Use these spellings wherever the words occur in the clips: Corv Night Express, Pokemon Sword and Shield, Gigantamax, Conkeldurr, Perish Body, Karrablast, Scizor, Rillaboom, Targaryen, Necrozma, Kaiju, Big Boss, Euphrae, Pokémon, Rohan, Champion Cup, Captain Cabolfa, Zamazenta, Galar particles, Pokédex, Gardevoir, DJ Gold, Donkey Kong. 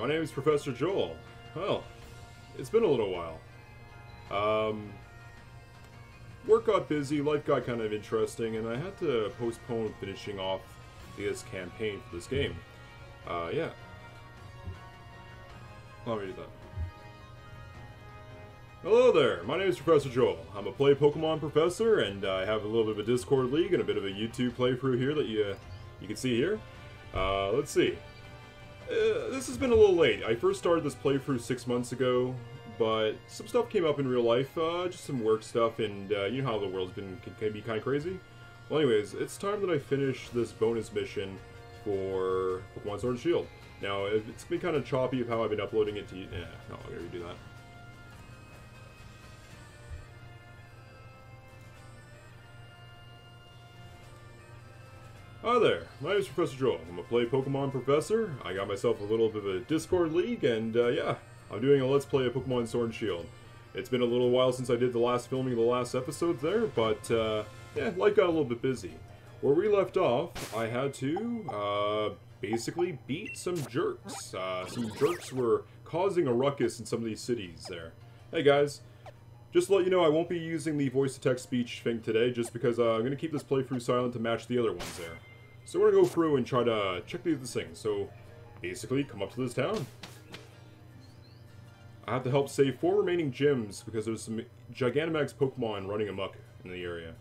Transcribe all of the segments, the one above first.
My name is Professor Joel. Well, it's been a little while. Work got busy, life got kind of interesting, and I had to postpone finishing off this campaign for this game. Yeah. Let me do that. Hello there, my name is Professor Joel. I'm a Play Pokemon Professor, and I have a little bit of a Discord League and a bit of a YouTube playthrough here that you can see here. Let's see. This has been a little late. I first started this playthrough 6 months ago, but some stuff came up in real life, just some work stuff, and you know how the world's been, can be kind of crazy. Well, anyways, it's time that I finish this bonus mission for Pokemon Sword and Shield. Now, it's been kind of choppy of how I've been uploading it to you. Nah, no, I'm gonna redo that. Hi there, my name is Professor Joel. I'm a Play Pokemon Professor. I got myself a little bit of a Discord League, and yeah, I'm doing a Let's Play of Pokemon Sword and Shield. It's been a little while since I did the last filming of the last episode there, but yeah, life got a little bit busy. Where we left off, I had to basically beat some jerks. Some jerks were causing a ruckus in some of these cities there. Hey guys. Just to let you know, I won't be using the voice-to-text speech thing today, just because I'm going to keep this playthrough silent to match the other ones there. So we're going to go through and try to check these things. So, basically, come up to this town. I have to help save 4 remaining gyms, because there's some Gigantamax Pokemon running amok in the area.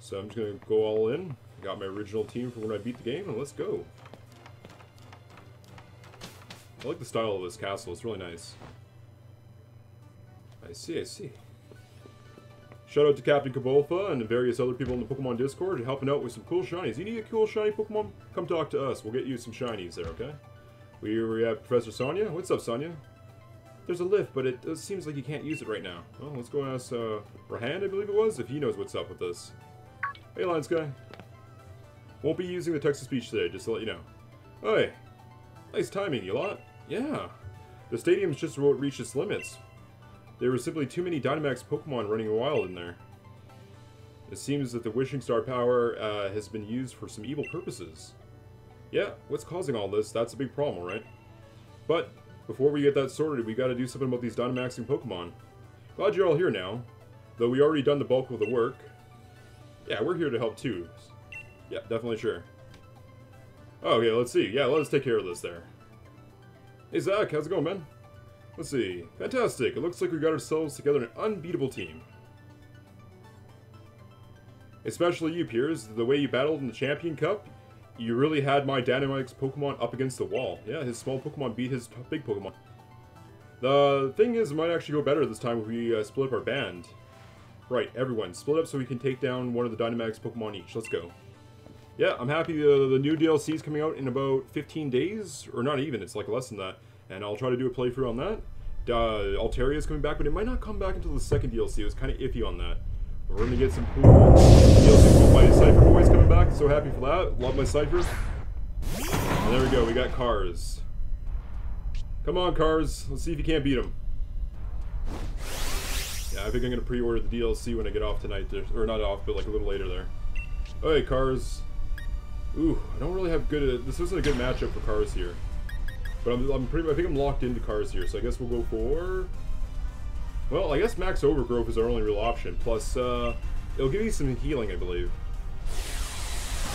So I'm just going to go all in. I got my original team for when I beat the game, and let's go. I like the style of this castle, it's really nice. I see, I see. Shout out to Captain Cabolfa and various other people in the Pokemon Discord helping out with some cool shinies. You need a cool shiny Pokemon? Come talk to us. We'll get you some shinies there, okay? We have Professor Sonia. What's up, Sonia? There's a lift, but it seems like you can't use it right now. Well, let's go ask Rahan, I believe it was, if he knows what's up with this. Hey, Lions guy. Won't be using the text-to-speech today, just to let you know. Hey. Nice timing, you lot. Yeah. The stadium's just reached its limits. There were simply too many Dynamax Pokemon running wild in there. It seems that the Wishing Star power has been used for some evil purposes. Yeah, what's causing all this? That's a big problem, right? But, before we get that sorted, we gotta do something about these Dynamaxing Pokemon. Glad you're all here now. Though we already done the bulk of the work. Yeah, we're here to help too. Yeah, definitely sure. Okay, let's see. Yeah, let's take care of this there. Hey Zach, how's it going, man? Let's see. Fantastic. It looks like we got ourselves together an unbeatable team. Especially you, Piers. The way you battled in the Champion Cup, you really had my Dynamax Pokemon up against the wall. Yeah, his small Pokemon beat his big Pokemon. The thing is, it might actually go better this time if we split up our band. Right, everyone. Split up so we can take down one of the Dynamax Pokemon each. Let's go. Yeah, I'm happy the new DLC is coming out in about 15 days. Or not even. It's like less than that. And I'll try to do a playthrough on that. Altaria's coming back, but it might not come back until the second DLC. It was kind of iffy on that. But we're going to get some cool DLC with my Cypher boys coming back. So happy for that. Love my Cyphers. And there we go. We got Kars. Come on, Kars. Let's see if you can't beat them. Yeah, I think I'm going to pre-order the DLC when I get off tonight. Or not off, but like a little later there. Alright, Kars. Ooh, I don't really have good... This isn't a good matchup for Kars here. But I think I'm locked into Kars here, so I guess we'll go for... Well, I guess Max Overgrowth is our only real option, plus, it'll give you some healing, I believe.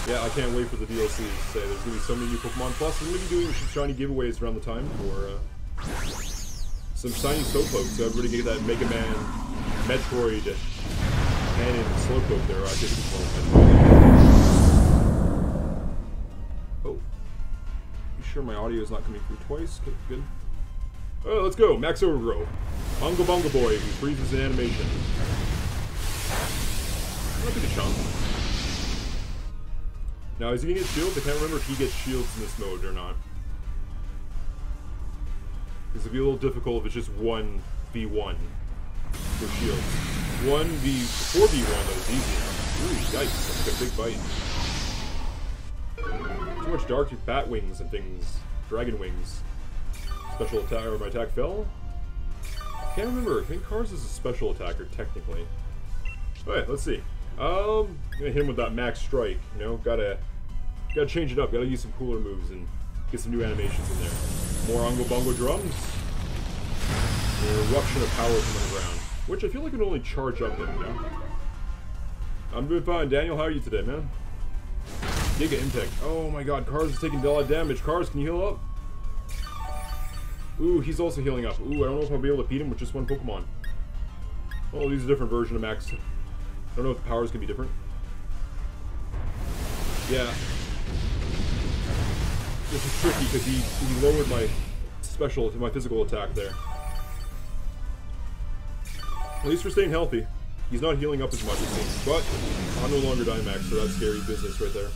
Yeah, I can't wait for the DLC to say there's gonna be so many new Pokemon, plus I'm gonna be doing some shiny giveaways around the time for, some shiny Slowpoke, so everybody get that Mega Man, Metroid, and Slowpoke there, I guess it's one. Oh. Sure, my audio is not coming through twice. Okay, good. Oh, let's go. Max Overgrow. Bunga Bunga Boy, who freezes in animation. Look at the chunk. Now, is he gonna get shields? I can't remember if he gets shields in this mode or not. This would be a little difficult if it's just 1v1 for shields. 4v1, that was easy. Ooh, yikes. That's like a big bite. Much dark with bat wings and things. Dragon wings. Special attack, or my attack fell? Can't remember. I think Kars is a special attacker, technically. Alright, let's see. I'm gonna hit him with that max strike, you know? Gotta change it up, gotta use some cooler moves and get some new animations in there. More Ongo Bongo drums. An eruption of power from the ground, which I feel like would only charge up them now. I'm doing fine. Daniel, how are you today, man? Giga Impact. Oh my god, Kars is taking a lot of damage. Kars, can you heal up? Ooh, he's also healing up. Ooh, I don't know if I'll be able to beat him with just one Pokemon. Oh, these are a different version of Max. I don't know if the powers can be different. Yeah. This is tricky because he lowered my special to my physical attack there. At least we're staying healthy. He's not healing up as much, it seems. But I'm no longer Dynamax, so that's scary business right there.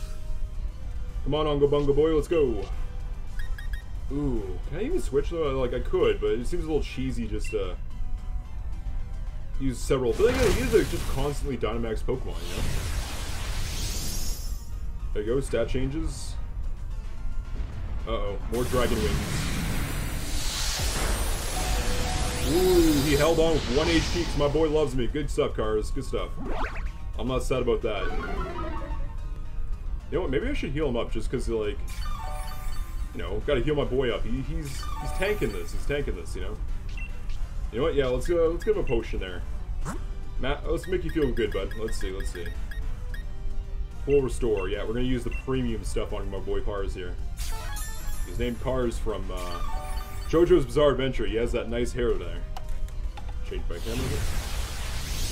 Come on, Ongo Bungo Boy, let's go. Ooh, can I even switch though? Like I could, but it seems a little cheesy just to use several. But like, yeah, use like just constantly Dynamax Pokemon, you know. There you go. Stat changes. Uh oh, more Dragon Wings. Ooh, he held on with 1 HP because my boy loves me. Good stuff, Kars. Good stuff. I'm not sad about that. You know what? Maybe I should heal him up just because like. You know, gotta heal my boy up. He's tanking this. He's tanking this. You know. You know what? Yeah, let's give him a potion there. Matt, let's make you feel good, bud. Let's see. Let's see. Full restore. Yeah, we're gonna use the premium stuff on my boy Kars here. He's named Kars from JoJo's Bizarre Adventure. He has that nice hair there. Change by camera.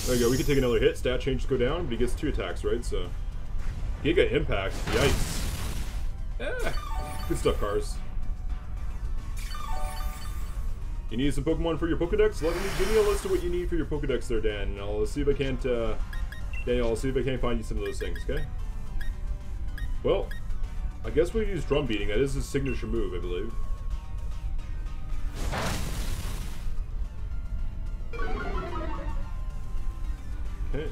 There you go. We can take another hit. Stat changes go down, but he gets 2 attacks, right? So Giga Impact. Yikes. Eh. Good stuff, Kars. You need some Pokemon for your Pokedex? Give me a list of what you need for your Pokedex there, Dan. And I'll see if I can't, Daniel, I'll see if I can't find you some of those things, okay? Well, I guess we'll use Drum Beating. That is his signature move, I believe. Okay.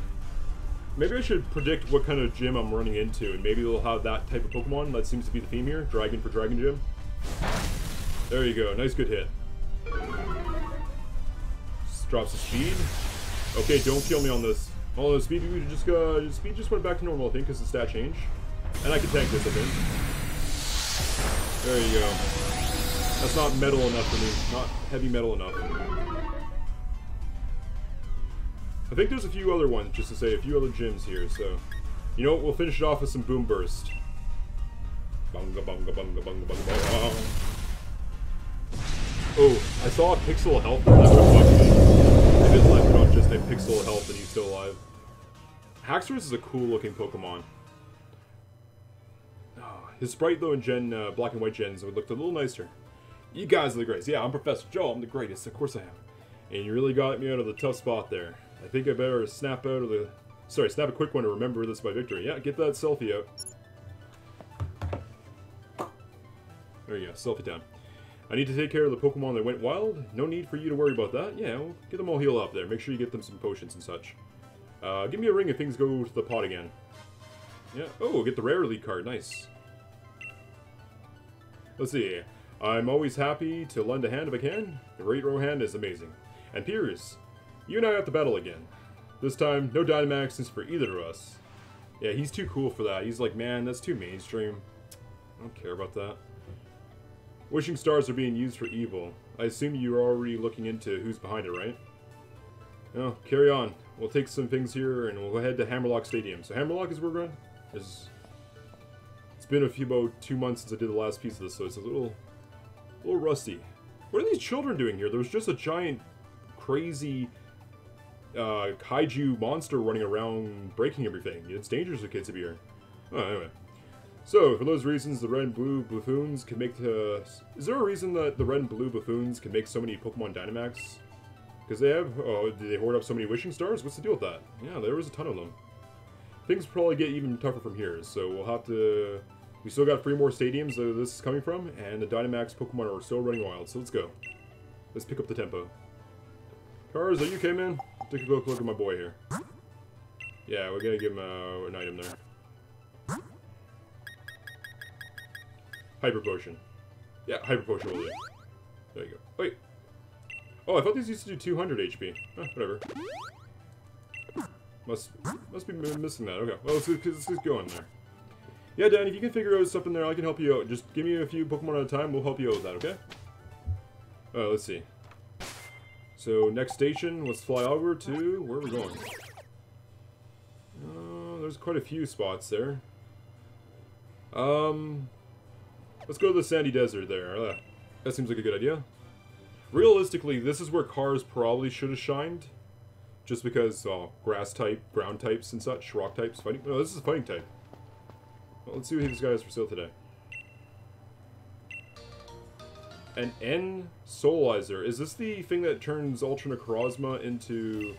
Maybe I should predict what kind of gym I'm running into, and maybe they'll have that type of Pokemon. That seems to be the theme here. Dragon for Dragon Gym. There you go. Nice, good hit. Just drops the speed. Okay, don't kill me on this. Although speed, we speed just went back to normal, I think, because the stat change. And I can tank this, I think. There you go. That's not metal enough for me. Not heavy metal enough. I think there's a few other ones, just to say, a few other gyms here, so... You know what, we'll finish it off with some Boom Burst. Bunga bunga bunga bunga bunga. Oh, I saw a pixel health and that's what I'm watching. If his life were not just a pixel health and he's still alive. Haxorus is a cool-looking Pokemon. Oh, his sprite, though, in Gen, Black and White Gens would look a little nicer. You guys are the greatest. Yeah, I'm Professor Joel. I'm the greatest. Of course I am. And you really got me out of the tough spot there. I think I better snap out of the... Sorry, snap a quick one to remember this by victory. Yeah, get that selfie out. There you go, selfie time. I need to take care of the Pokemon that went wild. No need for you to worry about that. Yeah, we'll get them all healed up there. Make sure you get them some potions and such. Give me a ring if things go to the pot again. Yeah. Oh, get the rare elite card. Nice. Let's see. I'm always happy to lend a hand if I can. The great Rohan is amazing. And Piers... You and I have to battle again. This time, no Dynamaxes for either of us. Yeah, he's too cool for that. He's like, man, that's too mainstream. I don't care about that. Wishing stars are being used for evil. I assume you're already looking into who's behind it, right? No, carry on. We'll take some things here and we'll head to Hammerlocke Stadium. So Hammerlocke is where we're going? It's been about 2 months since I did the last piece of this, so it's a little rusty. What are these children doing here? There was just a giant, crazy... kaiju monster running around breaking everything. It's dangerous for kids to be here. Oh, anyway. So, for those reasons, the red and blue buffoons can make the... Is there a reason that the red and blue buffoons can make so many Pokemon Dynamax? Because they have... Oh, did they hoard up so many Wishing Stars? What's the deal with that? Yeah, there was a ton of them. Things probably get even tougher from here, so we'll have to... We still got 3 more stadiums that this is coming from, and the Dynamax Pokemon are still running wild, so let's go. Let's pick up the tempo. Kars, are you okay, man? Take a quick look at my boy here. Yeah, we're gonna give him an item there. Hyper Potion. Yeah, Hyper Potion will do. There you go. Wait. Oh, I thought these used to do 200 HP. Huh, whatever. Must be missing that. Okay, well, let's just go in there. Yeah, Dan, if you can figure out stuff in there, I can help you out. Just give me a few Pokemon at a time, we'll help you out with that, okay? Let's see. So, next station, let's fly over to... Where are we going? There's quite a few spots there. Let's go to the sandy desert there. That seems like a good idea. Realistically, this is where Kars probably should have shined. Just because, grass type, ground types and such, rock types, fighting... No, this is a fighting type. Well, let's see what this guy has for sale today. An N Solizer. Is this the thing that turns Ultra Necrozma into...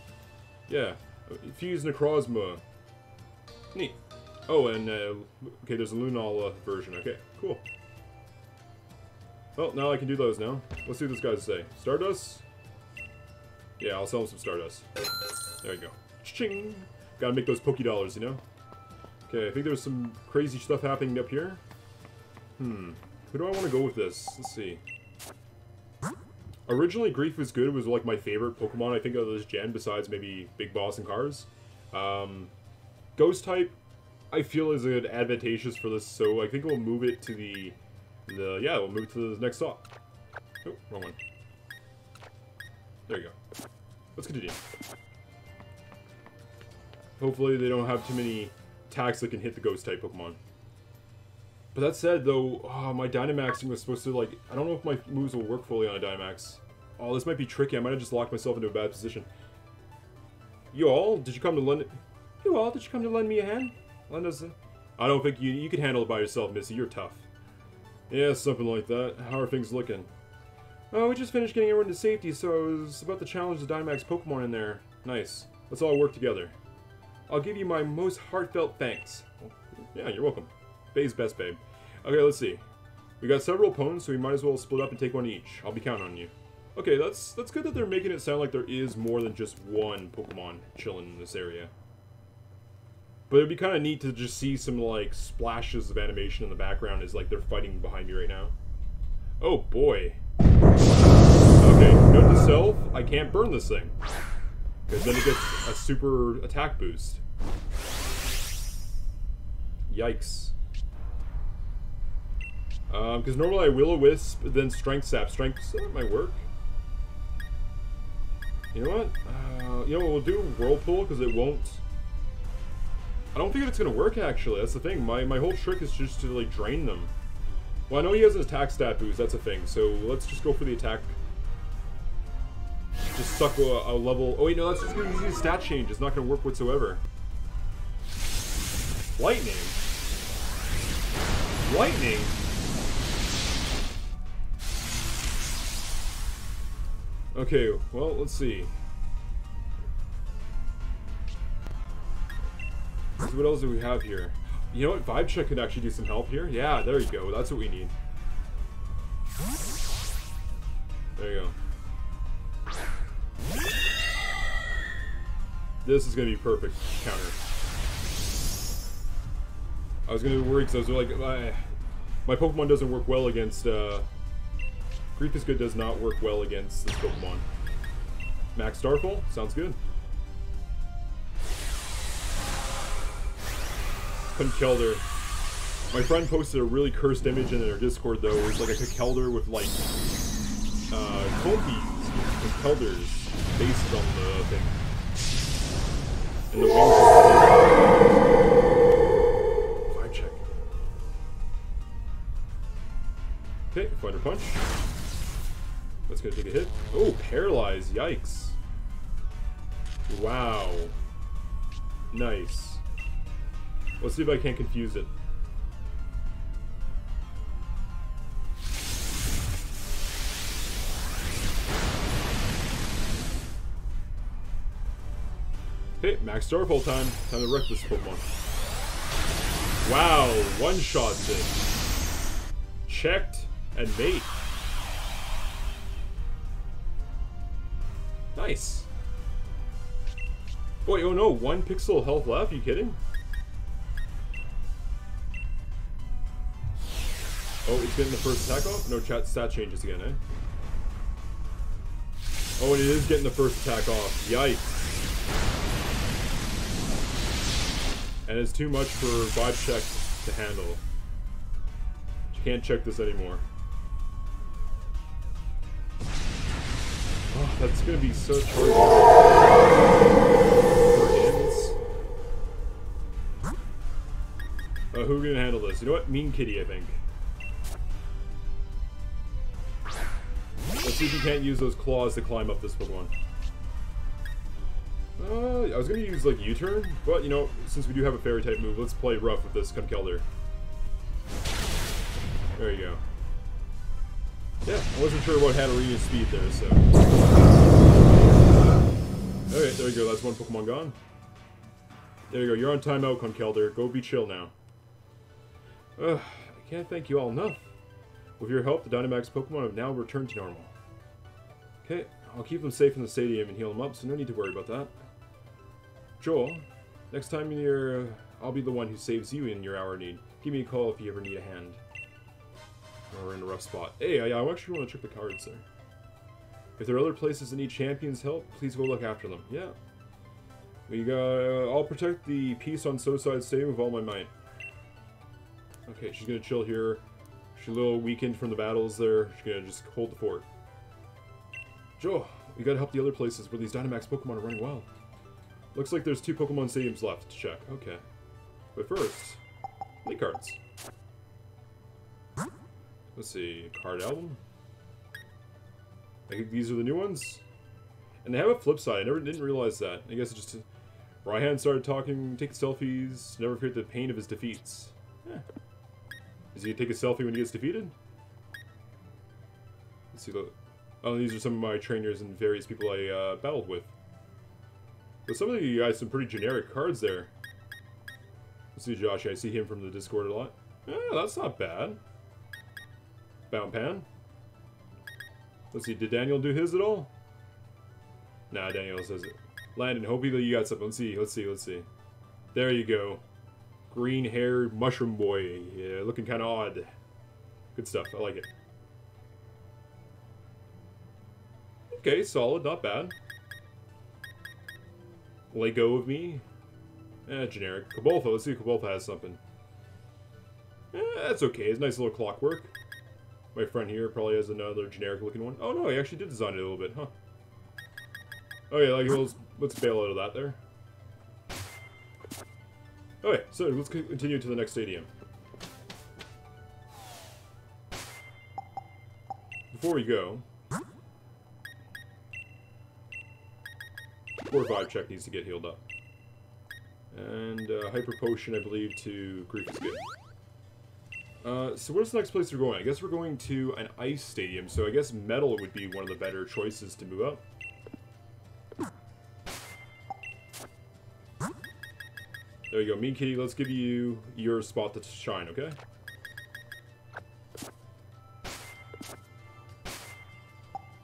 Yeah. Fuse Necrozma. Neat. Oh, and, okay, there's a Lunala version. Okay, cool. Well, now I can do those now. Let's see what this guy has to say. Stardust? Yeah, I'll sell him some Stardust. There you go. Ching! Gotta make those Pokédollars, you know? Okay, I think there's some crazy stuff happening up here. Who do I want to go with this? Let's see. Originally, Grief Was Good was like my favorite Pokemon, I think, of this gen, besides maybe Big Boss and Kars. Ghost type, I feel, is advantageous for this, so I think we'll move it to yeah, we'll move to the next stop. Oh, wrong one. There you go. Let's continue. Hopefully they don't have too many attacks that can hit the ghost type Pokemon. But that said, though, my Dynamaxing was supposed to, like... I don't know if my moves will work fully on a Dynamax. Oh, this might be tricky. I might have just locked myself into a bad position. You all, did you come to lend me a hand? Lend us a... I don't think you can handle it by yourself, Missy. You're tough. Yeah, something like that. How are things looking? Oh, we just finished getting everyone to safety, so it was about to challenge the Dynamax Pokemon in there. Nice. Let's all work together. I'll give you my most heartfelt thanks. Yeah, you're welcome. Babe's best, babe. Okay, let's see. We got several opponents, so we might as well split up and take one each. I'll be counting on you. Okay, that's good that they're making it sound like there is more than just one Pokemon chilling in this area. But it'd be kind of neat to just see some, like, splashes of animation in the background as, like, they're fighting behind me right now. Oh, boy. Okay, note to self, I can't burn this thing. Because then it gets a super attack boost. Yikes. Because normally I Will-O-Wisp, then Strength Sap. Strength Sap might work. You know what? You know what, we'll do Whirlpool, because it won't... I don't think it's going to work, actually. That's the thing. My whole trick is just to, like, drain them. Well, I know he has an attack stat boost. That's a thing. So let's just go for the attack. Just suck a level... Oh, wait, no, that's just going to be a stat change. It's not going to work whatsoever. Lightning? Lightning? Okay, well, let's see. So what else do we have here? You know what? Vibe check could actually do some help here. Yeah, there you go. That's what we need. There you go. This is going to be perfect counter. I was going to be worried because I was like, my Pokemon doesn't work well against, Grief Is Good does not work well against this Pokemon. Max Starfall? Sounds good. Conkeldurr. My friend posted a really cursed image in their Discord, though. It was like a Conkeldurr with, like, Conkeldurr's faces on the thing. And the wings are... Vibe check. Okay, Fighter Punch. That's gonna take a hit. Oh, Paralyze, yikes. Wow. Nice. Let's see if I can't confuse it. Okay, Max Starfall time. Time to wreck this Pokemon. Wow, one-shots it. Checked and mate. Nice. Boy, oh no, 1 pixel health left, you kidding? Oh, it's getting the first attack off? No, chat stat changes again, eh? Oh, and it is getting the first attack off. Yikes. And it's too much for vibe check to handle. You can't check this anymore. That's gonna be so tricky. Who are we gonna handle this? You know what? Mean Kitty, I think. Let's see if you can't use those claws to climb up this Pokemon. I was gonna use like U-turn, but you know, since we do have a fairy type move, let's play rough with this Conkeldurr. There you go. Yeah, I wasn't sure about how to read his speed there, so. Alright, there you go, that's one Pokemon gone. There you go, you're on timeout, Conkeldurr. Go be chill now. I can't thank you all enough. With your help, the Dynamax Pokemon have now returned to normal. Okay, I'll keep them safe in the stadium and heal them up, so no need to worry about that. Joel, next time you're... I'll be the one who saves you in your hour of need. Give me a call if you ever need a hand. We're in a rough spot. Hey, I actually want to check the cards there. If there are other places that need champions' help, please go look after them. Yeah. We got... I'll protect the peace on Soulside Stadium with all my might. Okay, she's gonna chill here. She's a little weakened from the battles there. She's gonna just hold the fort. Joe, we gotta help the other places where these Dynamax Pokemon are running wild. Looks like there's two Pokemon stadiums left to check. Okay. But first, play cards. Let's see, card album. I think these are the new ones. And they have a flip side, I didn't realize that. I guess it just... Raihan started talking, taking selfies, never feared the pain of his defeats. Yeah. Is he gonna take a selfie when he gets defeated? Let's see. Oh, these are some of my trainers and various people I battled with. But some of you guys, some pretty generic cards there. Let's see, Josh. I see him from the Discord a lot. Yeah, that's not bad. Bound Pan. Let's see. Did Daniel do his at all? Nah, Daniel says it. Landon, hopefully you got something. Let's see. Let's see. Let's see. There you go. Green-haired mushroom boy, yeah, looking kind of odd. Good stuff, I like it. Okay, solid, not bad. Let go of me. Eh, generic. Cabolfa, let's see if Cabolfa has something. Eh, that's okay, it's nice little clockwork. My friend here probably has another generic-looking one. Oh no, he actually did design it a little bit, huh? Okay, like, let's bail out of that there. Okay, so let's continue to the next stadium. Before we go... 4-5 check needs to get healed up. And Hyper Potion, I believe, to Grief is good. So where's the next place we're going? I guess we're going to an ice stadium, so I guess metal would be one of the better choices to move up. There you go, Mean Kitty, let's give you your spot to shine, okay?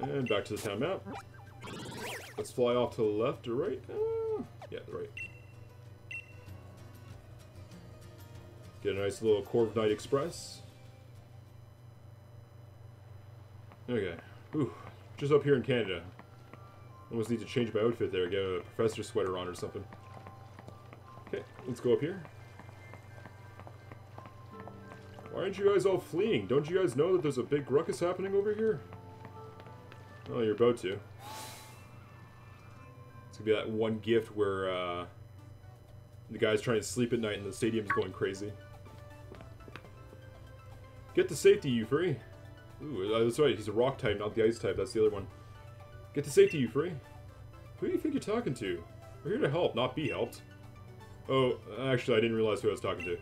And back to the town map. Let's fly off to the left or right. Yeah, the right. Get a nice little Corv Night Express. Okay. Ooh, just up here in Canada. Almost need to change my outfit there, get a professor sweater on or something. Okay, let's go up here. Why aren't you guys all fleeing? Don't you guys know that there's a big ruckus happening over here? Oh, you're about to. It's gonna be that one gift where the guy's trying to sleep at night and the stadium's going crazy. Get to safety, Euphrae. Ooh, that's right, he's a rock type, not the ice type, that's the other one. Get to safety, Euphrae. Who do you think you're talking to? We're here to help, not be helped. Oh, actually, I didn't realize who I was talking to.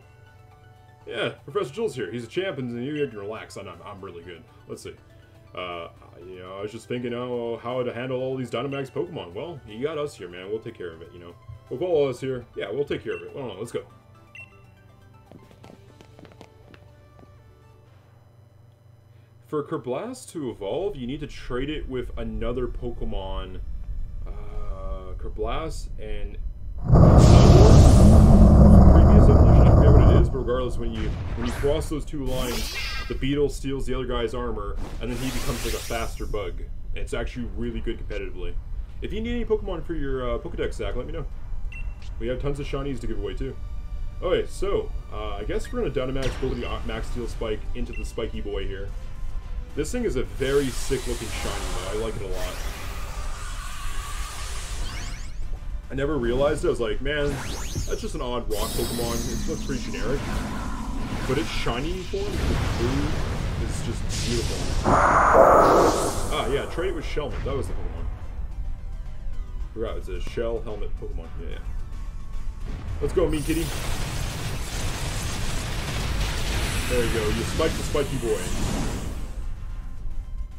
Yeah, Professor Joel's here. He's a champ, and you can relax. I'm really good. Let's see. You know, I was just thinking how to handle all these Dynamax Pokemon. Well, you got us here, man. We'll take care of it, you know. With all of us here, yeah, we'll take care of it. Well, let's go. For Karrablast to evolve, you need to trade it with another Pokemon. Karrablast and... Regardless, when you cross those two lines, the beetle steals the other guy's armor, and then he becomes like a faster bug. And it's actually really good competitively. If you need any Pokemon for your Pokedex, Zach, let me know. We have tons of shinies to give away too. Okay, so I guess we're gonna Dynamax build the Max Steel Spike into the Spiky Boy here. This thing is a very sick-looking shiny, though. I like it a lot. I never realized it. I was like, man, that's just an odd rock Pokemon. It's pretty generic. But its shiny form, blue, is just beautiful. Ah, yeah, trade with Shelmet. That was the Pokemon. I forgot, it's a shell helmet Pokemon. Yeah, yeah. Let's go, mean kitty. There you go. You spike the Spiky Boy.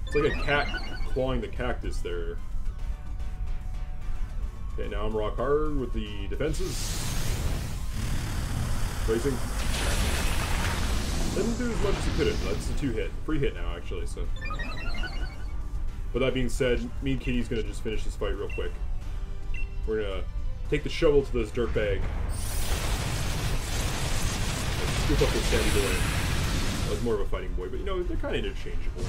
It's like a cat clawing the cactus there. Okay, now I'm rock hard with the defenses. Racing. Didn't do as much as he could have. That's a two-hit. Free-hit now, actually, so... But that being said, Mean Kitty's gonna just finish this fight real quick. We're gonna take the shovel to this dirtbag. Scoop up this sandy boy. That was more of a fighting boy, but you know, they're kind of interchangeable.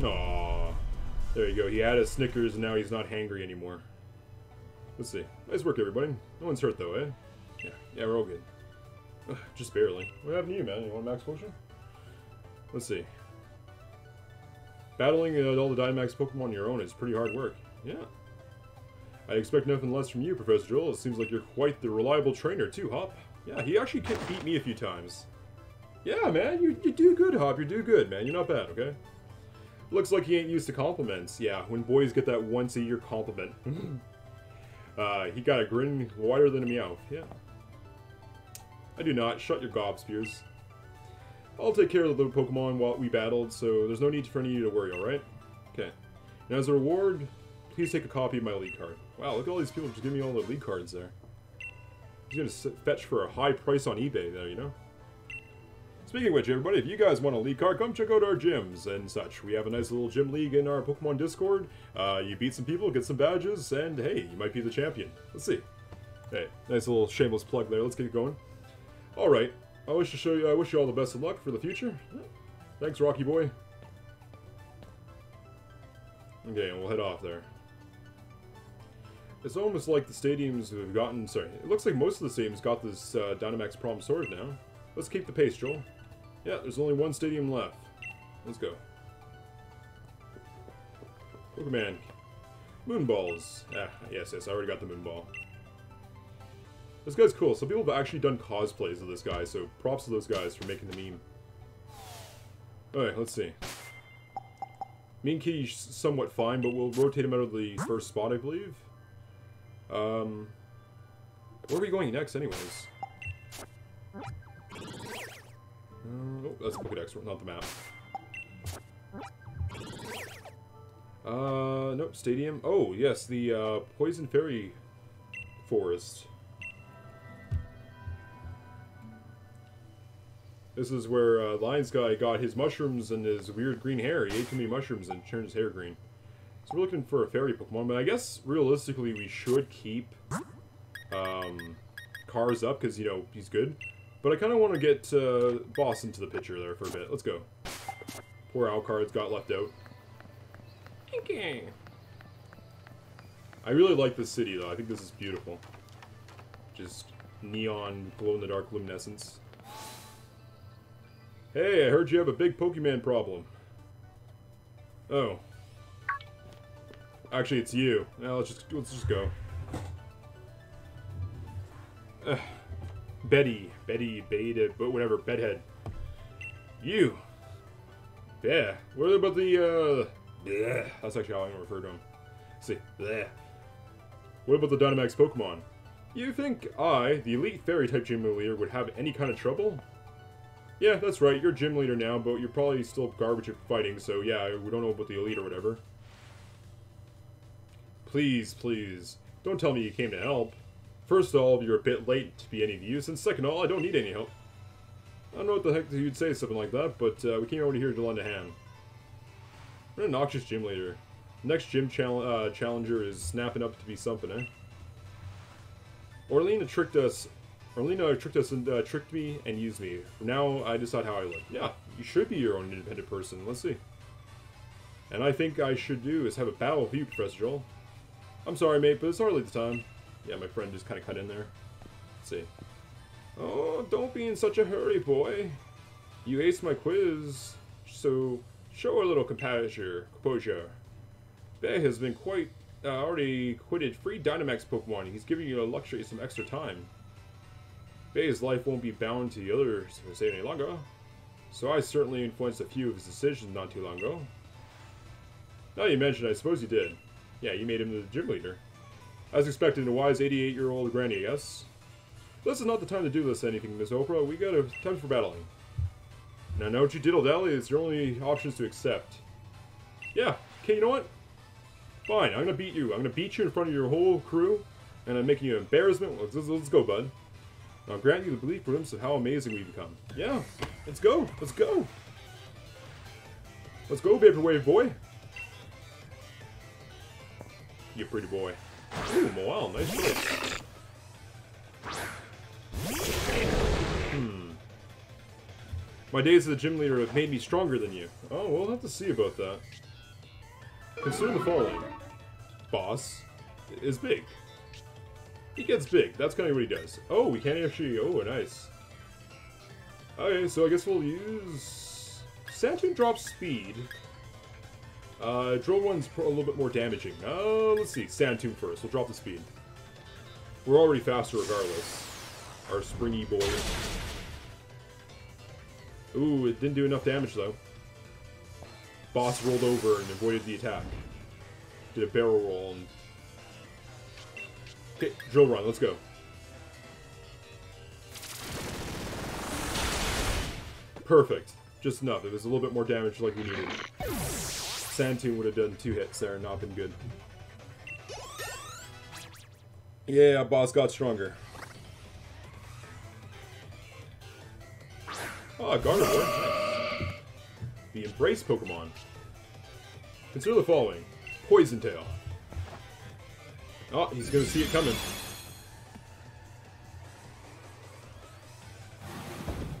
Aww. There you go. He had his Snickers, and now he's not hangry anymore. Let's see. Nice work, everybody. No one's hurt, though, eh? Yeah, yeah, we're all good. Ugh, just barely. What happened to you, man? You want a max potion? Let's see. Battling all the Dynamax Pokemon on your own is pretty hard work. Yeah. I expect nothing less from you, Professor Joel. It seems like you're quite the reliable trainer, too, Hop. Yeah, he actually could beat me a few times. Yeah, man, you do good, Hop. You do good, man. You're not bad, okay? Looks like he ain't used to compliments. Yeah, when boys get that once-a-year compliment. He got a grin wider than a meow. Yeah. I do not. Shut your gobs, Piers. I'll take care of the little Pokemon while we battled, so there's no need for any of you to worry, alright? Okay. And as a reward, please take a copy of my league card. Wow, look at all these people just giving me all the league cards there. He's gonna fetch for a high price on eBay there, you know? Speaking of which, everybody, if you guys want a league card, come check out our gyms and such. We have a nice little gym league in our Pokemon Discord. You beat some people, get some badges, and hey, you might be the champion. Let's see. Hey, nice little shameless plug there. Let's get going. Alright, I wish you all the best of luck for the future. Thanks, Rocky Boy. Okay, and we'll head off there. It's almost like the stadiums have gotten... Sorry, it looks like most of the stadiums got this Dynamax Prom Sword now. Let's keep the pace, Joel. Yeah, there's only one stadium left. Let's go. Pokemon. Moonballs. Ah, yes, I already got the Moonball. This guy's cool. Some people have actually done cosplays of this guy, so props to those guys for making the meme. Alright, let's see. Mean Kitty's somewhat fine, but we'll rotate him out of the first spot, I believe. Where are we going next, anyways? Oh, that's Pokedex, not the map. Nope, stadium. Oh, yes, the Poison Fairy Forest. This is where Lion's Guy got his mushrooms and his weird green hair. He ate too many mushrooms and turned his hair green. So we're looking for a fairy Pokemon, but I guess realistically we should keep Kars up because, you know, he's good. But I kind of want to get Boss into the picture there for a bit. Let's go. Poor Alcards got left out. Okay. I really like this city, though. I think this is beautiful. Just neon, glow-in-the-dark luminescence. Hey, I heard you have a big Pokemon problem. Oh. Actually, it's you. Now let's just go. Ugh. Bedhead. You. Yeah. What about the, bleh. That's actually how I'm gonna refer to him. Let's see. Bleh. What about the Dynamax Pokemon? You think I, the elite fairy-type gym leader, would have any kind of trouble? Yeah, that's right, you're gym leader now, but you're probably still garbage at fighting, so yeah, we don't know about the elite or whatever. Please, please, don't tell me you came to help. First of all, you're a bit late to be any of use, and second of all, I don't need any help. I don't know what the heck you'd say something like that, but we came over here to lend a hand. What an obnoxious gym leader. Next gym challenger is snapping up to be something, eh? Orlena tricked us and tricked me and used me. For now, I decide how I live. Yeah, you should be your own independent person. Let's see. And I think I should do is have a battle with you, Professor Joel. I'm sorry, mate, but it's hardly the time. Yeah, my friend just kind of cut in there. Let's see. Oh, don't be in such a hurry, boy. You aced my quiz, so Show a little composure. Bedhead has been quite already quitted free Dynamax Pokemon. He's giving you a luxury some extra time. Bedhead's life won't be bound to the others for say any longer, so I certainly influenced a few of his decisions not too long ago. Now you mentioned, I suppose you did. Yeah, you made him the gym leader. As expected, a wise 88-year-old granny, yes? This is not the time to do this anything, Miss Oprah. We got a time for battling. Now, now what you diddle-dally, it's your only options to accept. Yeah, okay, you know what? Fine, I'm gonna beat you. I'm gonna beat you in front of your whole crew, and I'm making you an embarrassment. Let's go, bud. I'll grant you the belief glimpse of how amazing we've become. Yeah, let's go, let's go. Let's go, Vaporwave boy. You pretty boy. Ooh, wow, nice choice. My days as the gym leader have made me stronger than you. Oh, we'll have to see about that. Consider the following. Boss is big. He gets big. That's kind of what he does. Oh, we can't actually... Oh, nice. Okay, so I guess we'll use... Zacian drops speed. Drill one's a little bit more damaging. Let's see. Zacian first. We'll drop the speed. We're already faster regardless. Our springy boy. Ooh, it didn't do enough damage though. Boss rolled over and avoided the attack. Did a barrel roll and... Okay, drill run, let's go. Perfect. Just enough. It was a little bit more damage like we needed. Zacian would have done 2 hits there and not been good. Yeah, boss got stronger. Ah, Gardevoir. The Embrace Pokemon. Consider the following. Poison Tail. Oh, he's gonna see it coming.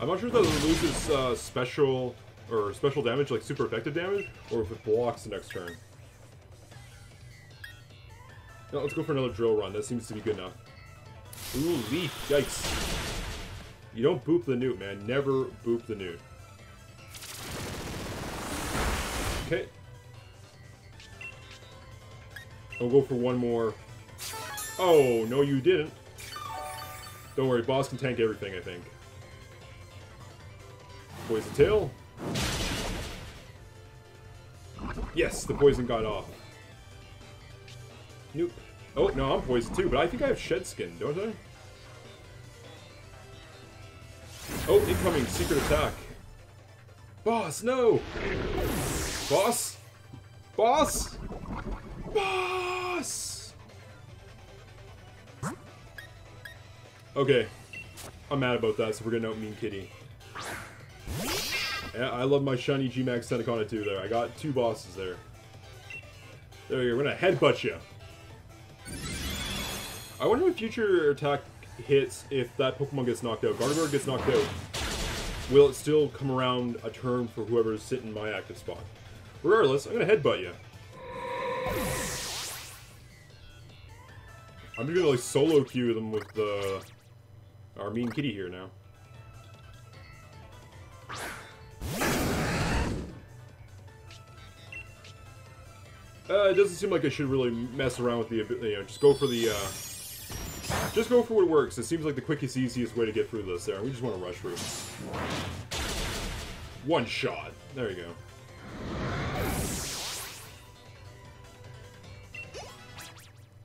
I'm not sure if that loses special damage, like super effective damage, or if it blocks the next turn. No, let's go for another drill run. That seems to be good enough. Ooh, leap. Yikes. You don't boop the newt, man. Never boop the newt. Okay. I'll go for one more. Oh, no you didn't. Don't worry, boss can tank everything, I think. Poison tail. Yes, the poison got off. Nope. Oh, no, I'm poisoned too, but I think I have shed skin, don't I? Oh, incoming secret attack. Boss, no! Boss? Boss? Boss! Okay. I'm mad about that, so we're gonna out Mean Kitty. Yeah, I love my shiny G-Max Senticana too there. I got 2 bosses there. There you go, we're gonna headbutt you. I wonder if future attack hits, if that Pokemon gets knocked out, Gardevoir gets knocked out, will it still come around a turn for whoever's sitting in my active spot? Regardless, I'm gonna headbutt you. I'm just gonna like solo queue them with the our Mean Kitty here now. It doesn't seem like I should really mess around with the, you know, just go for the. Just go for what works. It seems like the quickest, easiest way to get through this there. We just want to rush through. One shot. There you go.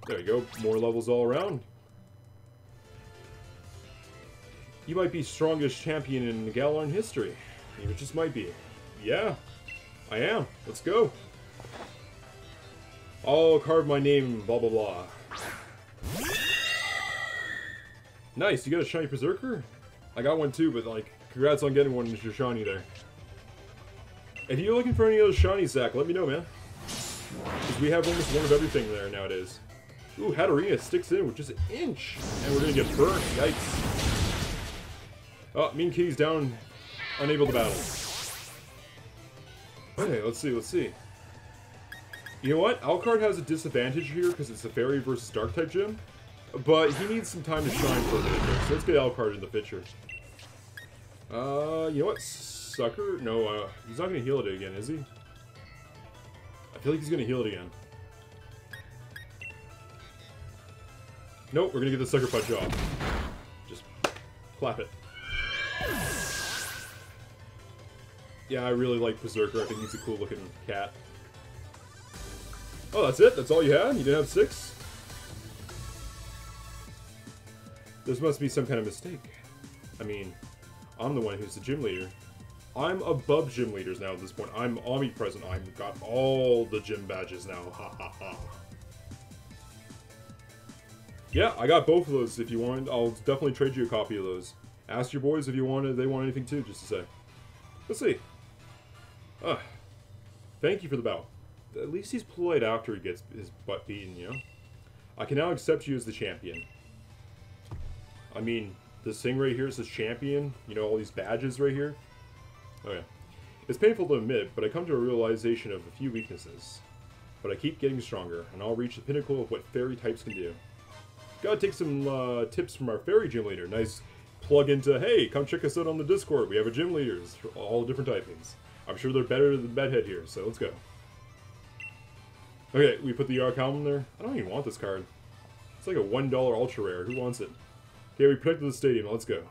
There you go. More levels all around. You might be strongest champion in Galar history. You just might be. Yeah, I am. Let's go. I'll carve my name, blah, blah, blah. Nice, you got a shiny Perrserker? I got one too, but like, congrats on getting one as your shiny there. If you're looking for any other shiny, Zach, let me know, man. Because we have almost one of everything there nowadays. Ooh, Hatterina sticks in with just an inch, and we're gonna get burnt, yikes. Oh, Mean Kitty's down, unable to battle. Okay, let's see, let's see. You know what? Alcard has a disadvantage here because it's a Fairy versus Dark-type gym. But he needs some time to shine for a bit, so let's get Alcard in the picture. You know what, sucker? No, he's not going to heal it again, is he? I feel like he's gonna heal it again. Nope, we're gonna get the Sucker Punch off. Just clap it. Yeah, I really like Perrserker. I think he's a cool looking cat. Oh, that's it? That's all you had? You didn't have 6? This must be some kind of mistake. I mean, I'm the one who's the gym leader. I'm above gym leaders now at this point. I'm omnipresent. I've got all the gym badges now. Ha ha ha. Yeah, I got both of those if you want. I'll definitely trade you a copy of those. Ask your boys if you want it. They want anything too, just to say. Let's see. Thank you for the bow. At least he's polite after he gets his butt beaten, you know? I can now accept you as the champion. I mean, this thing right here says champion. You know, all these badges right here. Oh yeah. It's painful to admit, but I come to a realization of a few weaknesses. But I keep getting stronger, and I'll reach the pinnacle of what fairy types can do. Gotta take some tips from our fairy gym leader. Nice plug into, hey, come check us out on the Discord. We have our gym leaders for all different typings. I'm sure they're better than Bedhead here, so let's go. Okay, we put the Arcanum there. I don't even want this card. It's like a $1 ultra rare. Who wants it? Okay, we protected the stadium. Let's go.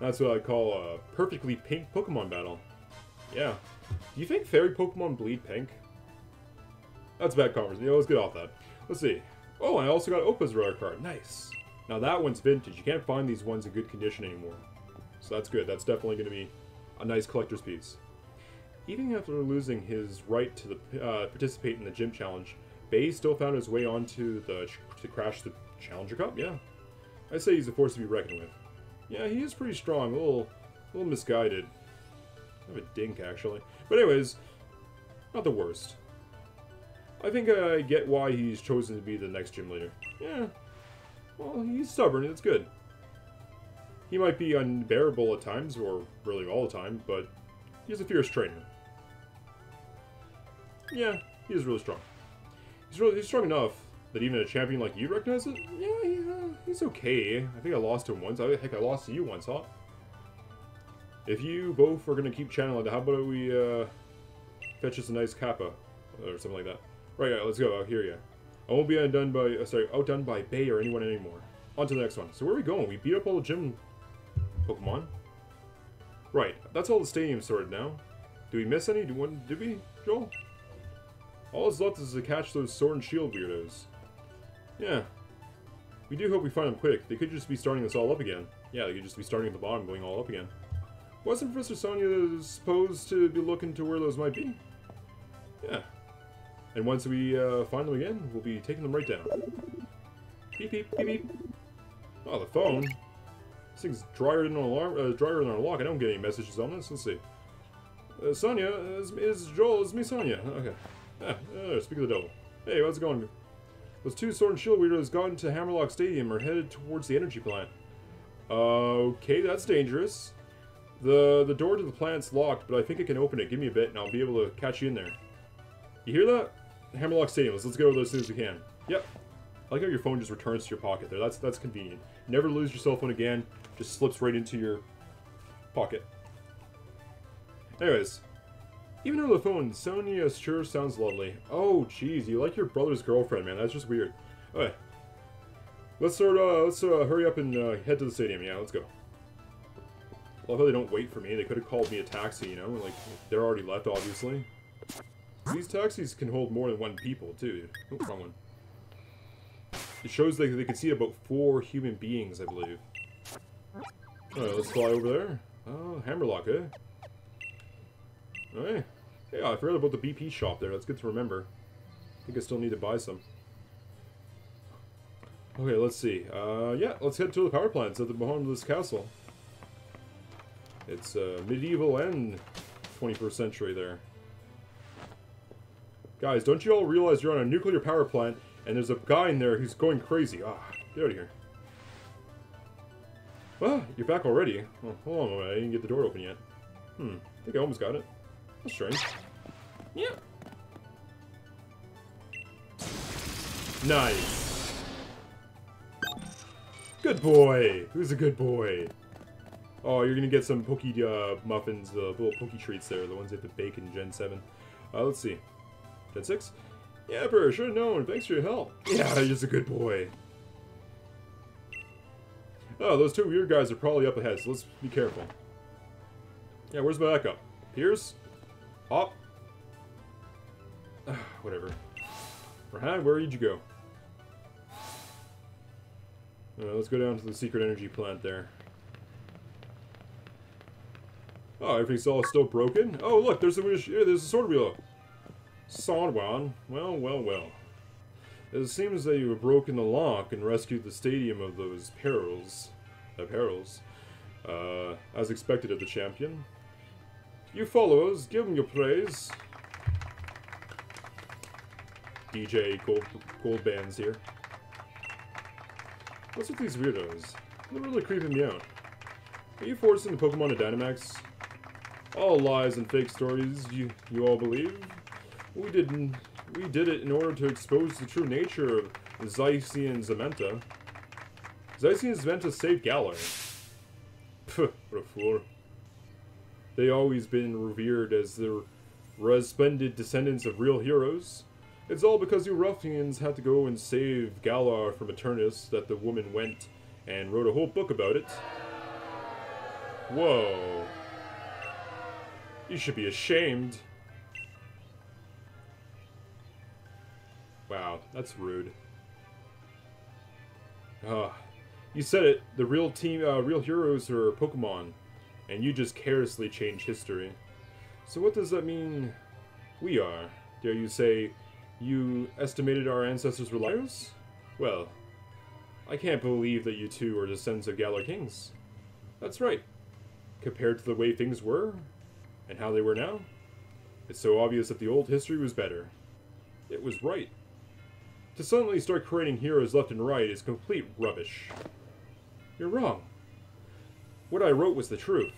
That's what I call a perfectly pink Pokemon battle. Yeah. Do you think fairy Pokemon bleed pink? That's a bad conversation. Yeah, let's get off that. Let's see. Oh, I also got Opa's rare card. Nice. Now that one's vintage. You can't find these ones in good condition anymore. So that's good. That's definitely going to be a nice collector's piece. Even after losing his right to participate in the gym challenge, Bay still found his way onto to crash the Challenger Cup. Yeah. I say he's a force to be reckoned with. Yeah, he is pretty strong. A little misguided. Kind of a dink, actually. But anyways, not the worst. I think I get why he's chosen to be the next gym leader. Yeah. Well, he's stubborn. It's good. He might be unbearable at times, or really all the time, but he's a fierce trainer. Yeah, he is really strong. He's strong enough that even a champion like you recognize it? Yeah, he's okay. I think I lost him once. Heck, I lost to you once, huh? If you both are going to keep channeling, how about we fetch us a nice kappa? Or something like that. Right, yeah, let's go. I'll hear ya. I won't be outdone by Bay or anyone anymore. On to the next one. So where are we going? We beat up all the gym Pokemon. Right, that's all the stadium sorted now. Do we miss any? Did we, Joel? All that's left is to catch those Sword and Shield weirdos. Yeah. We do hope we find them quick. They could just be starting us all up again. Yeah, they could just be starting at the bottom, going all up again. Wasn't Professor Sonia supposed to be looking to where those might be? Yeah. And once we find them again, we'll be taking them right down. Beep, beep, beep, beep. Oh, the phone. This thing's drier than an alarm, drier than a lock. I don't get any messages on this. Let's see. Sonia, it's Joel. It's me, Sonia. Okay. Speak of the devil. Hey, how's it going? Those two Sword and Shield weirdos got into Hammerlocke Stadium or headed towards the energy plant. Okay, that's dangerous. The door to the plant's locked, but I think I can open it. Give me a bit, and I'll be able to catch you in there. You hear that? Hammerlocke Stadium. Let's get over there as soon as we can. Yep. I like how your phone just returns to your pocket there. That's convenient. Never lose your cell phone again. Just slips right into your pocket. Anyways. Even over the phone, Sonia sure sounds lovely. Oh, jeez. You like your brother's girlfriend, man. That's just weird. Alright. Let's hurry up and head to the stadium. Yeah, let's go. I love how they don't wait for me. They could have called me a taxi, you know? Like, they're already left, obviously. These taxis can hold more than one people, too. Oh, wrong one. It shows that they can see about 4 human beings, I believe. Alright, let's fly over there. Oh, Hammerlocke, eh? Alright. Yeah, I forgot about the BP shop there. That's good to remember. I think I still need to buy some. Okay, let's see. Yeah, let's head to the power plants at the bottom of this castle. It's medieval and 21st century there. Guys, don't you all realize you're on a nuclear power plant and there's a guy in there who's going crazy? Ah, get out of here. Ah, you're back already? Oh, hold on a minute, I didn't get the door open yet. Hmm, I think I almost got it. That's strange. Yeah. Nice. Good boy. Who's a good boy? Oh, you're gonna get some Poké Muffins, the little Poké Treats there, the ones you have to bake in Gen 7. Let's see. 10-6? Yeah, Perr, should have known. Thanks for your help. Yeah, he's a good boy. Oh, those two weird guys are probably up ahead, so let's be careful. Yeah, where's my backup? Piers? Up. Whatever. Rahan, where did you go? Let's go down to the secret energy plant there. Oh, everything's all still broken? Oh, look, there's a sword wheel. Sordward. Well, well, well. It seems that you have broken the lock and rescued the stadium of those perils. As expected of the champion. You followers, give him your praise. DJ Gold Bands here. What's with these weirdos? They're really creeping me out. Are you forcing the Pokemon to Dynamax? All lies and fake stories you all believe? We did it in order to expose the true nature of Zacian Zamazenta. Zacian Zamazenta saved Galar. Pfft, what a fool. They always been revered as the resplendent descendants of real heroes. It's all because you ruffians had to go and save Galar from Eternus that the woman went and wrote a whole book about it. Whoa. You should be ashamed. Wow, that's rude. You said it, the real team, real heroes are Pokemon, and you just carelessly changed history. So what does that mean we are? Dare you say, you estimated our ancestors were liars? Well, I can't believe that you two are descendants of Galar Kings. That's right. Compared to the way things were, and how they were now, it's so obvious that the old history was better. It was right. To suddenly start creating heroes left and right is complete rubbish. You're wrong. What I wrote was the truth.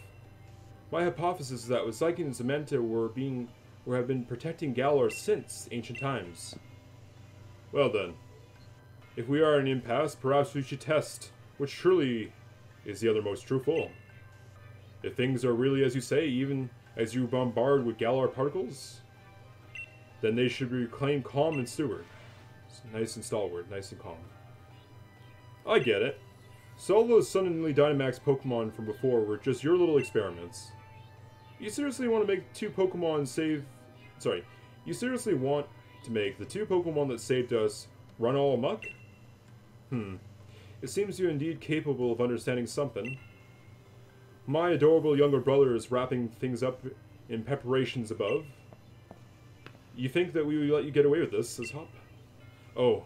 My hypothesis is that Zacian and Zamazenta have been protecting Galar since ancient times. Well then, if we are at an impasse, perhaps we should test, which surely is the other most truthful. If things are really as you say, even as you bombard with Galar particles, then they should be reclaimed calm and steward. Nice and stalwart, nice and calm. I get it. So all those suddenly Dynamax Pokemon from before were just your little experiments. You seriously want to make the two Pokemon that saved us run all amok? It seems you're indeed capable of understanding something. My adorable younger brother is wrapping things up in preparations above. You think that we would let you get away with this, says Hop? Oh.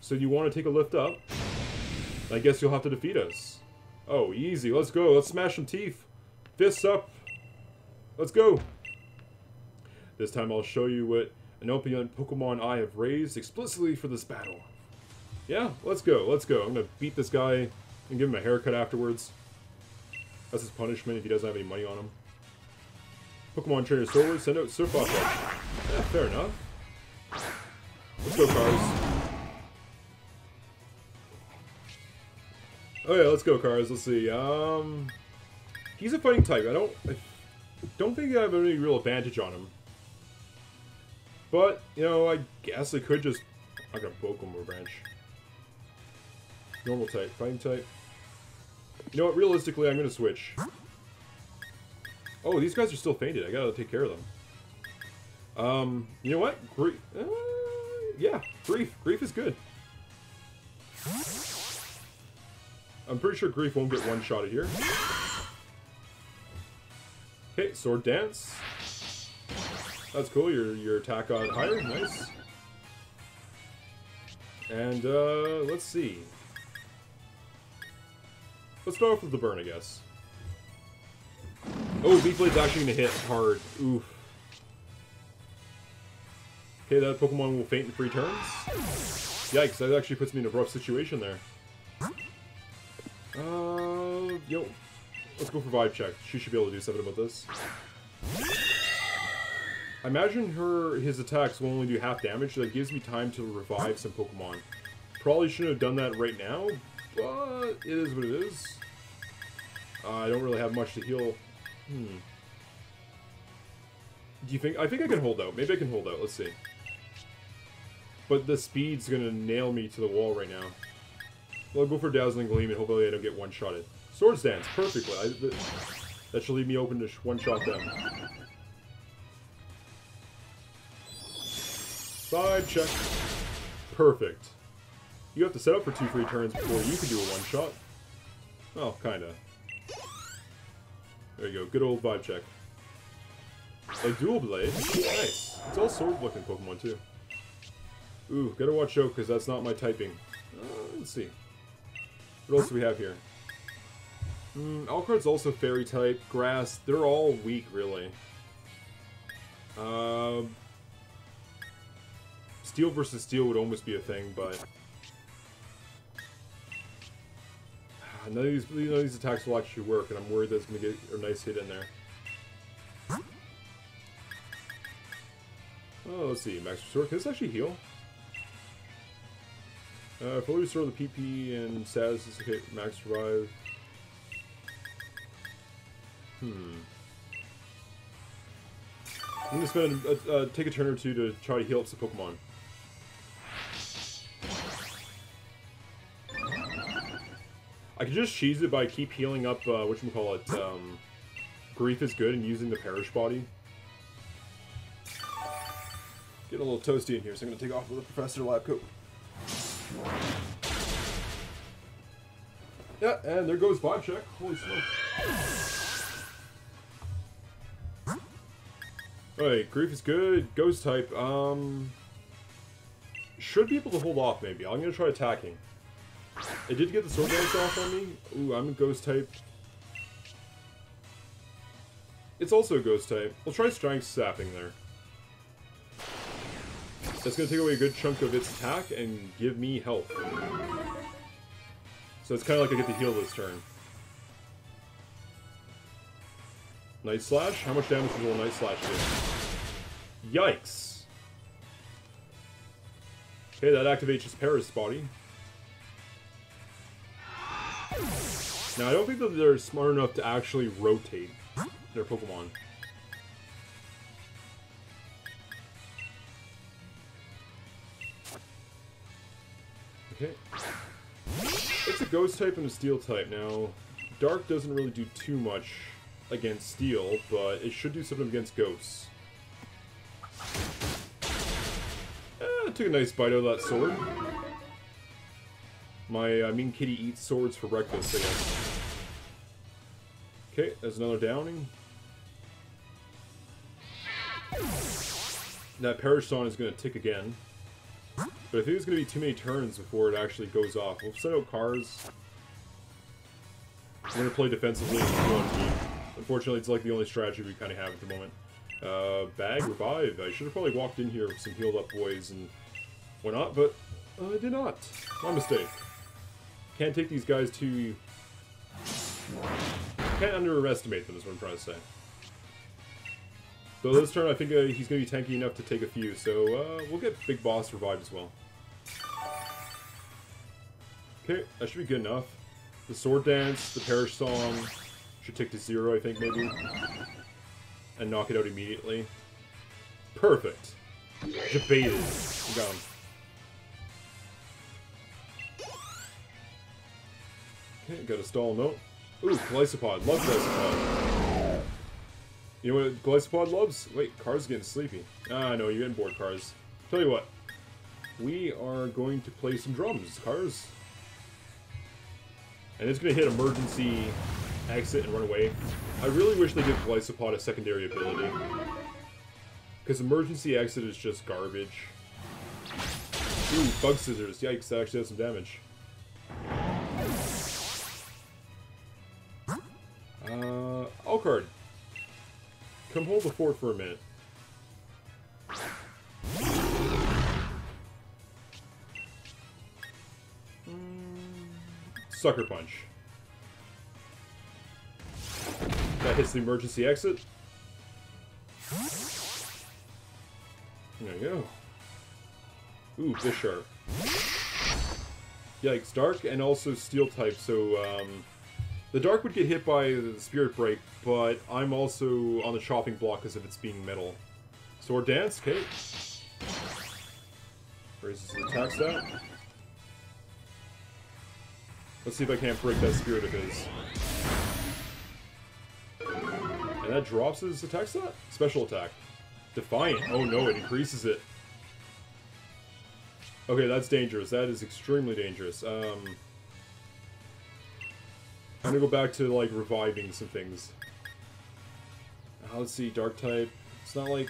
So you want to take a lift up? I guess you'll have to defeat us. Oh, easy. Let's go. Let's smash some teeth. Fists up. Let's go. This time I'll show you what an opium Pokemon I have raised explicitly for this battle. Yeah, let's go. Let's go. I'm going to beat this guy and give him a haircut afterwards. That's his punishment if he doesn't have any money on him. Pokemon Trainer Sword, send out Surf Off. Yeah, fair enough. Let's go, Kars. Oh yeah, let's go, Kars. Let's see. He's a fighting type. I don't think I have any real advantage on him. But you know, I guess I could just. I got Pokemon Branch. Normal type, fighting type. You know what? Realistically, I'm gonna switch. Oh, these guys are still fainted. I gotta take care of them. You know what? Grief. Yeah, grief. Grief is good. I'm pretty sure grief won't get one-shotted here. Okay, sword dance. That's cool. Your attack got higher. Nice. And let's see. Let's start off with the burn, I guess. Oh, V-Blade's actually going to hit hard. Oof. Okay, that Pokemon will faint in 3 turns. Yikes, that actually puts me in a rough situation there. Yo. Let's go for vibe check. She should be able to do something about this. I imagine his attacks will only do half damage, so that gives me time to revive some Pokemon. Probably shouldn't have done that right now, but it is what it is. I don't really have much to heal. Do you think? I think I can hold out. Maybe I can hold out. Let's see. But the speed's gonna nail me to the wall right now. Well, I'll go for Dazzling Gleam and hopefully I don't get one-shotted. Swords Dance, perfectly. That should leave me open to one-shot them. Side check. Perfect. You have to set up for two free turns before you can do a one-shot. Well, kinda. There you go, good old vibe check. A Dual Blade, nice. It's all sword-looking Pokemon too. Ooh, gotta watch out because that's not my typing. Let's see. What else do we have here? Alcard's also fairy type, grass, they're all weak really. Steel versus steel would almost be a thing, but none of these attacks will actually work, and I'm worried that's gonna get a nice hit in there. Oh, let's see, Max Restore. Can this actually heal? Fully restore the PP and status is okay, max survive. I'm just gonna take a turn or two to try to heal up some Pokemon. I could just cheese it by keep healing up, whatchamacallit, Grief is good and using the Perish Body. Getting a little toasty in here, so I'm gonna take off with a Professor Lab Coat. Yeah, and there goes Vibe Check. Holy smokes. Alright, Grief is good. Ghost type. Should be able to hold off, maybe. I'm gonna try attacking. It did get the Sword Dance off on me. Ooh, I'm a Ghost type. It's also a Ghost type. We'll try Strength Sapping there. That's going to take away a good chunk of its attack and give me health. So it's kind of like I get to heal this turn. Night Slash? How much damage will a Night Slash do? Yikes! Okay, that activates his Perish Body. Now, I don't think that they're smart enough to actually rotate their Pokemon. Okay. It's a ghost type and a steel type. Now, dark doesn't really do too much against steel, but it should do something against ghosts. I took a nice bite out of that sword. My mean kitty eats swords for breakfast, I guess. Okay, there's another downing. That Perrserker is going to tick again. But I think it's going to be too many turns before it actually goes off. We'll set out Kars. We're going to play defensively. Unfortunately, it's like the only strategy we kind of have at the moment. Bag, revive. I should have probably walked in here with some healed up boys and whatnot, but I did not. My mistake. Can't take these guys too... Can't underestimate them is what I'm trying to say. So this turn, I think he's going to be tanky enough to take a few, so we'll get Big Boss revived as well. Okay, that should be good enough. The Sword Dance, the Perish Song, should tick to 0, I think, maybe. And knock it out immediately. Perfect. Debated. Got him. Okay, got a stall note. Ooh, Gleisopod. Love Gleisopod. You know what Gleisopod loves? Wait, Kars getting sleepy. Ah, no, you're getting bored, Kars. Tell you what, we are going to play some drums, Kars. And it's going to hit emergency, exit, and run away. I really wish they give Gleisopod a secondary ability. Because emergency exit is just garbage. Ooh, bug scissors. Yikes, that actually has some damage. Alcard. Come hold the fort for a minute. Sucker Punch. That hits the emergency exit. There you go. Ooh, Bisharp. Yikes, dark and also steel type, so The Dark would get hit by the Spirit Break, but I'm also on the chopping block because of its being metal. Sword Dance, okay. Raises the attack stat. Let's see if I can't break that Spirit of his. And that drops his attack stat? Special attack. Defiant. Oh no, it increases it. Okay, that's dangerous. That is extremely dangerous. I'm gonna go back to, like, reviving some things. Let's see, Dark-type. It's not like...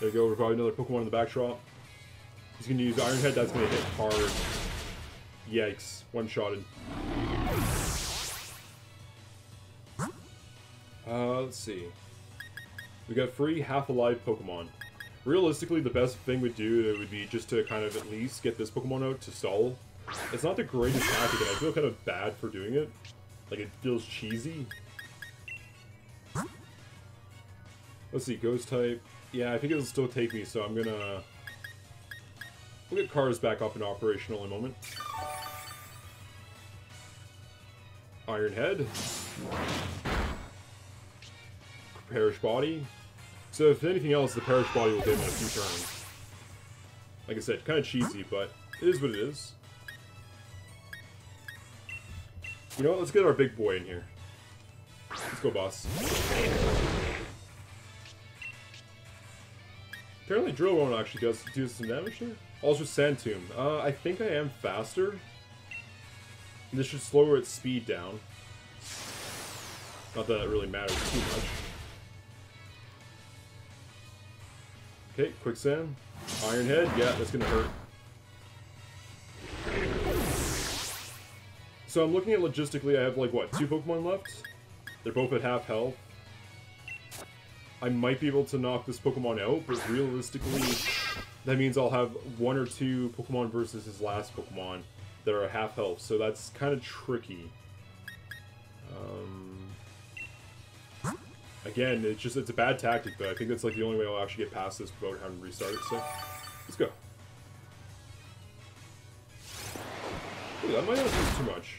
There you go, revive another Pokemon in the backdrop. He's gonna use Iron Head, that's gonna hit hard. Yikes, one-shotted. Let's see. We got free half-alive Pokemon. Realistically, the best thing we'd do would be just to kind of at least get this Pokemon out to stall. It's not the greatest tactic, and I feel kind of bad for doing it. Like, it feels cheesy. Let's see, Ghost-type. Yeah, I think it'll still take me, so I'm gonna... We'll get Kars back up and operational in a moment. Iron Head. Perish Body. So if anything else, the Perish Body will give him a few turns. Like I said, kind of cheesy, but it is what it is. You know what? Let's get our big boy in here. Let's go, boss. Apparently Drill Roan actually does some damage there. Also Sand Tomb. I think I am faster. And this should slow its speed down. Not that it really matters too much. Okay, Quicksand. Iron Head, yeah, that's gonna hurt. So I'm looking at logistically, I have like, what, 2 Pokemon left? They're both at half health. I might be able to knock this Pokemon out, but realistically, that means I'll have 1 or 2 Pokemon versus his last Pokemon that are half health, so that's kind of tricky. Again, it's just, it's a bad tactic, but I think that's like the only way I'll actually get past this without having to restart it, so let's go. Ooh, that might not use too much.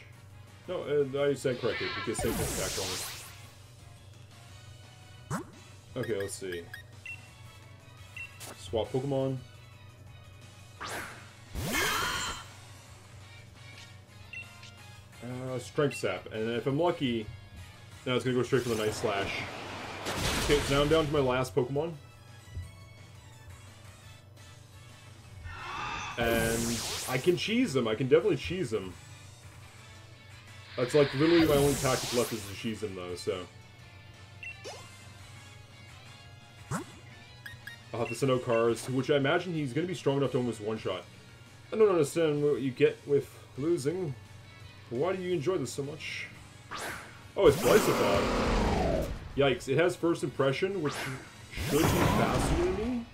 No, I said correctly, because same attack on it. Okay, let's see. Swap Pokemon. Strength Sap, and if I'm lucky, now it's gonna go straight for the Night Slash. Okay, so now I'm down to my last Pokemon. And I can cheese them. I can definitely cheese them. That's like literally my only tactic left is to cheese them though, so. I'll have to send out Kars, which I imagine he's going to be strong enough to almost one-shot. I don't understand what you get with losing. Why do you enjoy this so much? Oh, it's Gleisopod. Yikes, it has First Impression, which should be faster than me.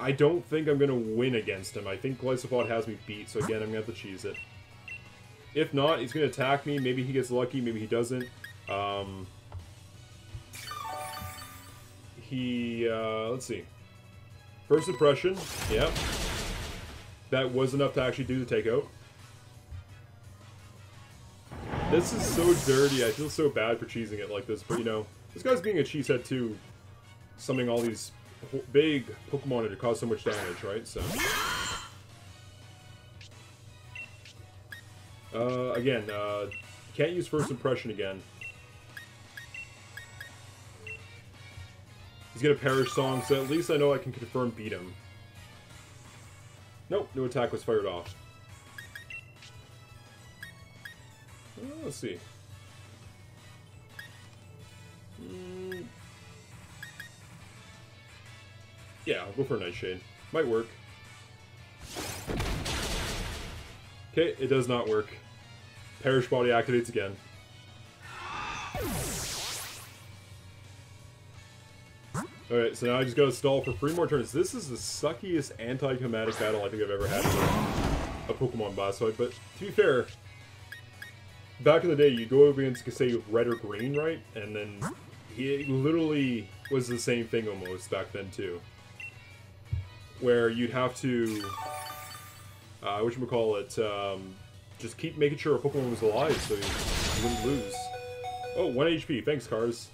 I don't think I'm going to win against him. I think Gleisopod has me beat, so again, I'm going to have to cheese it. If not, he's going to attack me. Maybe he gets lucky, maybe he doesn't. Let's see. First Impression, yep. That was enough to actually do the takeout. This is so dirty, I feel so bad for cheesing it like this, but you know, this guy's being a cheesehead too, summoning all these big Pokemon to cause so much damage, right? So, again, can't use First Impression again. He's gonna Perish Song, so at least I know I can confirm beat him. Nope, no attack was fired off. Let's see. Yeah, I'll go for a Nightshade. Might work. Okay, it does not work. Perish Body activates again. Alright, so now I just gotta stall for 3 more turns. This is the suckiest anti-combatic battle I think I've ever had with a Pokemon boss fight, but to be fair, back in the day, you go over against, say, red or green, right? And then it literally was the same thing almost back then, too. Where you'd have to whatchamacallit, just keep making sure a Pokemon was alive so you wouldn't lose. Oh, 1 HP. Thanks, Kars.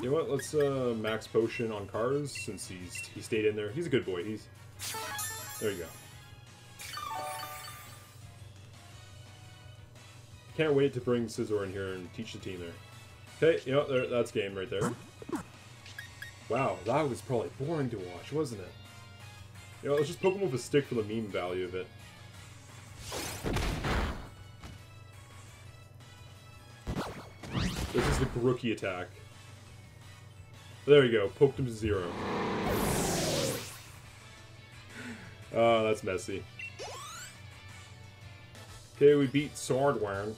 You know what? Let's max potion on Kars since he stayed in there. He's a good boy. He's there. You go. Can't wait to bring Scizor in here and teach the team there. Okay, you know there, that's game right there. Wow, that was probably boring to watch, wasn't it? You know, let's just Pokemon with a stick for the meme value of it. This is the Grookey attack. There you go, poked him to 0. Oh, that's messy. Okay, we beat Sordward.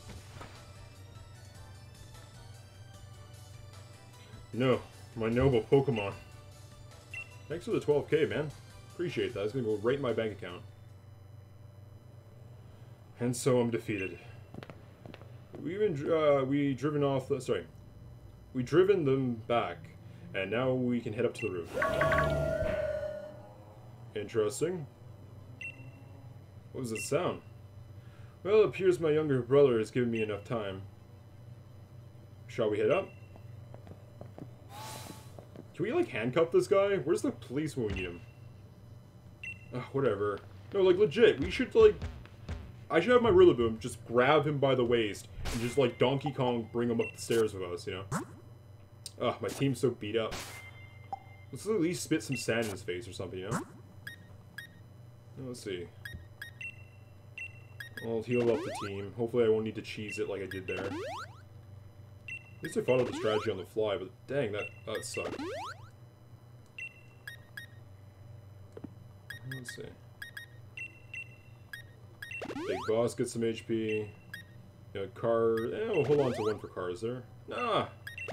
No, my noble Pokemon. Thanks for the 12K, man. Appreciate that. It's gonna go right in my bank account. And so I'm defeated. We've been, we've driven them back. And now we can head up to the roof. Interesting. What was that sound? Well, it appears my younger brother has given me enough time. Shall we head up? Can we, like, handcuff this guy? Where's the police when we need him? Ugh, whatever. No, like, legit, we should, like... I should have my Rillaboom just grab him by the waist and just, like, Donkey Kong bring him up the stairs with us, you know? Ugh, my team's so beat up. Let's at least spit some sand in his face or something, you know? Let's see. I'll heal up the team. Hopefully I won't need to cheese it like I did there. At least I thought of the strategy on the fly, but dang, that sucked. Let's see. Big Boss gets some HP. Yeah, Kars... Eh, we'll hold on to one for Kars there. Nah!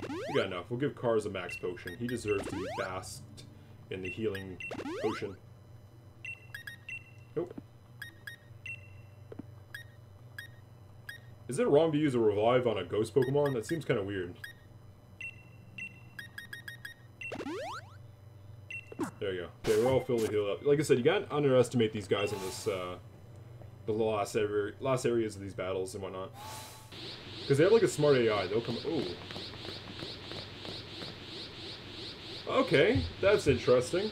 We got enough. We'll give Kars a max potion. He deserves to be basked in the healing potion. Nope. Is it wrong to use a revive on a ghost Pokemon? That seems kind of weird. There you go. Okay, we're all fully healed up. Like I said, you gotta underestimate these guys in this, the last areas of these battles and whatnot. Because they have like a smart AI. They'll come. Ooh. Okay, that's interesting.